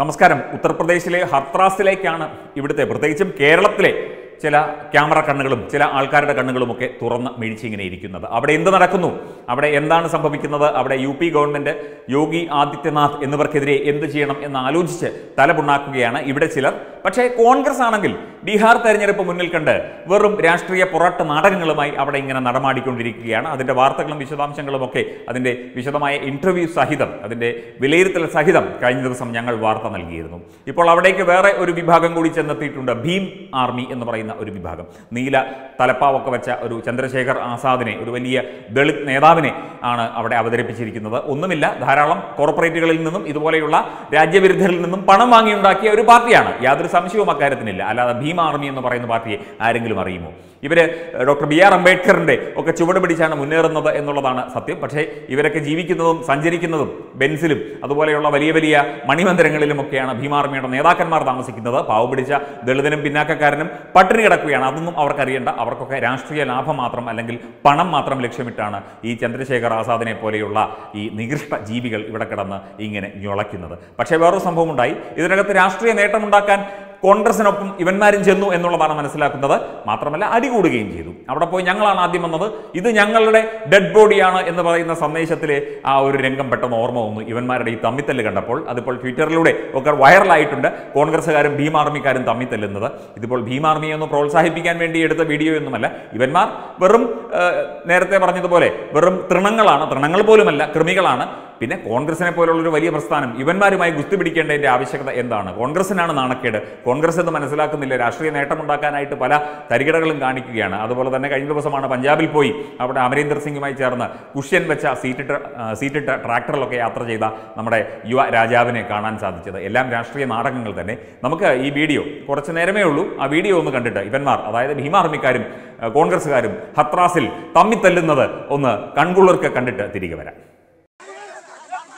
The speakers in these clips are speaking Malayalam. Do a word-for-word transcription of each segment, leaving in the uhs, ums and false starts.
നമസ്കാരം. ഉത്തർപ്രദേശിലെ ഹത്രാസിലേക്കാണ് ഇവിടുത്തെ, പ്രത്യേകിച്ചും കേരളത്തിലെ ചില ക്യാമറ കണ്ണുകളും ചില ആൾക്കാരുടെ കണ്ണുകളുമൊക്കെ തുറന്ന് മിഴിച്ചിങ്ങനെ ഇരിക്കുന്നത്. അവിടെ എന്ത് നടക്കുന്നു, അവിടെ എന്താണ് സംഭവിക്കുന്നത്, അവിടെ U P government Yogi Adityanath എന്നിവർക്കെതിരെ എന്ത് ചെയ്യണം എന്ന് ആലോചിച്ച് തലപുണ്ണാക്കുകയാണ് ഇവിടെ ചിലർ. പക്ഷേ കോൺഗ്രസ് ആണെങ്കിൽ ബീഹാർ തെരഞ്ഞെടുപ്പ് മുന്നിൽ കണ്ട് വെറും രാഷ്ട്രീയ പൊറാട്ട് നാടകങ്ങളുമായി അവിടെ ഇങ്ങനെ നടമാടിക്കൊണ്ടിരിക്കുകയാണ്. അതിൻ്റെ വാർത്തകളും വിശദാംശങ്ങളും ഒക്കെ, അതിൻ്റെ വിശദമായ ഇൻ്റർവ്യൂ സഹിതം, അതിൻ്റെ വിലയിരുത്തൽ സഹിതം കഴിഞ്ഞ ദിവസം ഞങ്ങൾ വാർത്ത നൽകിയിരുന്നു. ഇപ്പോൾ അവിടേക്ക് വേറെ ഒരു വിഭാഗം കൂടി ചെന്നെത്തിയിട്ടുണ്ട്, ഭീം ആർമി എന്ന് പറയുന്നത് ഒരു വിഭാഗം. നീല തലപ്പാവൊക്കെ വെച്ച ഒരു ചന്ദ്രശേഖർ ആസാദിനെ, ഒരു വലിയ ദളിത് നേതാവിനെ ആണ് അവിടെ അവതരിപ്പിച്ചിരിക്കുന്നത്. ഒന്നുമില്ല, ധാരാളം കോർപ്പറേറ്റുകളിൽ നിന്നും ഇതുപോലെയുള്ള രാജ്യവിരുദ്ധരിൽ നിന്നും പണം വാങ്ങിയുണ്ടാക്കിയ ഒരു പാർട്ടിയാണ്, യാതൊരു സംശയവും അക്കാര്യത്തിനില്ല. അല്ലാതെ ഭീം ആർമി എന്ന് പറയുന്ന പാർട്ടിയെ ആരെങ്കിലും അറിയുമോ? ഇവർ ഡോക്ടർ ബി ആർ അംബേദ്കറിൻ്റെ ഒക്കെ ചുവട് പിടിച്ചാണ് മുന്നേറുന്നത് എന്നുള്ളതാണ് സത്യം. പക്ഷേ ഇവരൊക്കെ ജീവിക്കുന്നതും സഞ്ചരിക്കുന്നതും ബെൻസിലും അതുപോലെയുള്ള വലിയ വലിയ മണിമന്ദിരങ്ങളിലുമൊക്കെയാണ് ഭീം ആർമിയുടെ നേതാക്കന്മാർ താമസിക്കുന്നത്. പാവപിടിച്ച ദളിതനും പിന്നാക്കക്കാരനും പട്ടിണി കിടക്കുകയാണ്. അതൊന്നും അവർക്കറിയേണ്ട. അവർക്കൊക്കെ രാഷ്ട്രീയ ലാഭം മാത്രം അല്ലെങ്കിൽ പണം മാത്രം ലക്ഷ്യമിട്ടാണ് ഈ ചന്ദ്രശേഖർ ആസാദിനെ പോലെയുള്ള ഈ നികൃഷ്ട ജീവികൾ ഇവിടെ കിടന്ന് ഇങ്ങനെ ഞൊളയ്ക്കുന്നത്. പക്ഷേ വേറൊരു സംഭവമുണ്ടായി. ഇതിനകത്ത് രാഷ്ട്രീയ നേട്ടമുണ്ടാക്കാൻ കോൺഗ്രസിനൊപ്പം ഇവന്മാരും ചെന്നു എന്നുള്ളതാണ് മനസ്സിലാക്കുന്നത്. മാത്രമല്ല, അടികൂടുകയും ചെയ്തു. അവിടെ പോയി ഞങ്ങളാണ് ആദ്യം വന്നത്, ഇത് ഞങ്ങളുടെ ഡെഡ് ബോഡിയാണ് എന്ന് പറയുന്ന സന്ദേശത്തിലെ ആ ഒരു രംഗം പെട്ടെന്ന് ഓർമ്മ വന്നു. ഇവന്മാരുടെ ഈ തമ്മിത്തല്ല് കണ്ടപ്പോൾ അതിപ്പോൾ ട്വിറ്ററിലൂടെ ഒക്കെ വൈറലായിട്ടുണ്ട്, കോൺഗ്രസ്സുകാരും ഭീം ആർമിക്കാരും തമ്മിത്തല്ലുന്നത്. ഇതിപ്പോൾ ഭീം ആർമിയെ ഒന്ന് പ്രോത്സാഹിപ്പിക്കാൻ വേണ്ടി എടുത്ത വീഡിയോ ഒന്നുമല്ല. ഇവന്മാർ വെറും, നേരത്തെ പറഞ്ഞതുപോലെ, വെറും തൃണങ്ങളാണ്. തൃണങ്ങൾ പോലുമല്ല, കൃമികളാണ്. പിന്നെ കോൺഗ്രസിനെ പോലുള്ളൊരു വലിയ പ്രസ്ഥാനം ഇവന്മാരുമായി ഗുസ്തി പിടിക്കേണ്ടതിൻ്റെ ആവശ്യകത എന്താണ്? കോൺഗ്രസിനാണ് നാണക്കേട്. കോൺഗ്രസ് എന്ന് മനസ്സിലാക്കുന്നില്ല. രാഷ്ട്രീയ നേട്ടമുണ്ടാക്കാനായിട്ട് പല തരികിടകളും കാണിക്കുകയാണ്. അതുപോലെ തന്നെ കഴിഞ്ഞ ദിവസമാണ് പഞ്ചാബിൽ പോയി അവിടെ അമരീന്ദർ സിംഗുമായി ചേർന്ന് കുഷ്യൻ വെച്ച സീറ്റിട്ട സീറ്റിട്ട ട്രാക്ടറിലൊക്കെ യാത്ര ചെയ്ത നമ്മുടെ യുവ രാജാവിനെ കാണാൻ സാധിച്ചത്. എല്ലാം രാഷ്ട്രീയ നാടകങ്ങൾ തന്നെ. നമുക്ക് ഈ വീഡിയോ കുറച്ച് നേരമേ ഉള്ളൂ, ആ വീഡിയോ ഒന്ന് കണ്ടിട്ട് ഇവന്മാർ, അതായത് ഭീം ആർമിക്കാരും കോൺഗ്രസ്സുകാരും ഹത്രാസിൽ തമ്മിത്തല്ലുന്നത് ഒന്ന് കൺകുളിർക്ക് കണ്ടിട്ട് തിരികെ വരാം.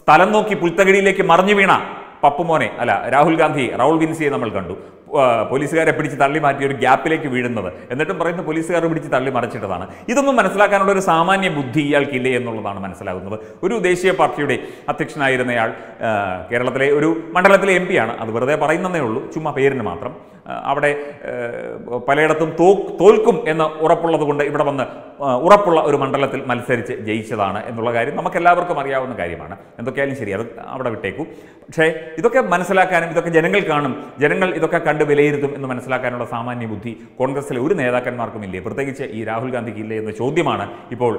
സ്ഥലം നോക്കി പുൽത്തകടിയിലേക്ക് മറിഞ്ഞു വീണ പപ്പുമോനെ, അല്ല രാഹുൽ ഗാന്ധി, രാഹുൽ ഗാന്ധിയെ നമ്മൾ കണ്ടു. പോലീസുകാരെ പിടിച്ച് തള്ളി മാറ്റി ഒരു ഗ്യാപ്പിലേക്ക് വീഴുന്നത്, എന്നിട്ടും പറയുന്ന പോലീസുകാർ പിടിച്ച് തള്ളി മറിച്ചിട്ടതാണ്. ഇതൊന്നും മനസ്സിലാക്കാനുള്ള ഒരു സാമാന്യ ബുദ്ധി ഇയാൾക്കില്ലേ എന്നുള്ളതാണ് മനസ്സിലാകുന്നത്. ഒരു ദേശീയ പാർട്ടിയുടെ അധ്യക്ഷനായിരുന്നയാൾ കേരളത്തിലെ ഒരു മണ്ഡലത്തിലെ എം പി ആണ്. അത് വെറുതെ പറയുന്നതേ ഉള്ളൂ, ചുമ്മാ പേരിന് മാത്രം. അവിടെ പലയിടത്തും തോ തോൽക്കും എന്ന് ഉറപ്പുള്ളത് കൊണ്ട് ഇവിടെ വന്ന് ഉറപ്പുള്ള ഒരു മണ്ഡലത്തിൽ മത്സരിച്ച് ജയിച്ചതാണ് എന്നുള്ള കാര്യം നമുക്കെല്ലാവർക്കും അറിയാവുന്ന കാര്യമാണ്. എന്തൊക്കെയായാലും ശരി, അത് അവിടെ വിട്ടേക്കൂ. പക്ഷേ ഇതൊക്കെ മനസ്സിലാക്കാനും ഇതൊക്കെ ജനങ്ങൾ കാണും, ജനങ്ങൾ ഇതൊക്കെ കണ്ട് വിലയിരുത്തും എന്ന് മനസ്സിലാക്കാനുള്ള സാമാന്യ ബുദ്ധി കോൺഗ്രസിലെ ഒരു നേതാക്കന്മാർക്കും ഇല്ലേ, പ്രത്യേകിച്ച് ഈ രാഹുൽ ഗാന്ധിക്ക് ഇല്ലേ എന്ന ചോദ്യമാണ് ഇപ്പോൾ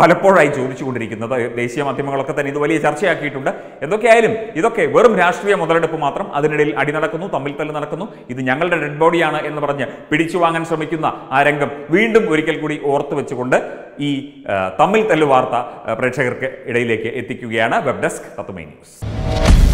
പലപ്പോഴായി ചോദിച്ചുകൊണ്ടിരിക്കുന്നത്. ദേശീയ മാധ്യമങ്ങളൊക്കെ തന്നെ ഇത് വലിയ ചർച്ചയാക്കിയിട്ടുണ്ട്. എന്തൊക്കെയായാലും ഇതൊക്കെ വെറും രാഷ്ട്രീയ മുതലെടുപ്പ് മാത്രം. അതിനിടയിൽ അടി നടക്കുന്നു, തമ്മിൽ തല്ല് നടക്കുന്നു. ഇത് ഞങ്ങളുടെ ഡെഡ് ബോഡിയാണ് എന്ന് പറഞ്ഞ് പിടിച്ചു വാങ്ങാൻ ശ്രമിക്കുന്ന ആ രംഗം വീണ്ടും ഒരിക്കൽ കൂടി ഓർത്തു വെച്ചുകൊണ്ട് ഈ തമ്മിൽ തല്ല് വാർത്ത പ്രേക്ഷകർക്ക് ഇടയിലേക്ക് എത്തിക്കുകയാണ്. വെബ് ഡെസ്ക് തത്തുമൈ ന്യൂസ്.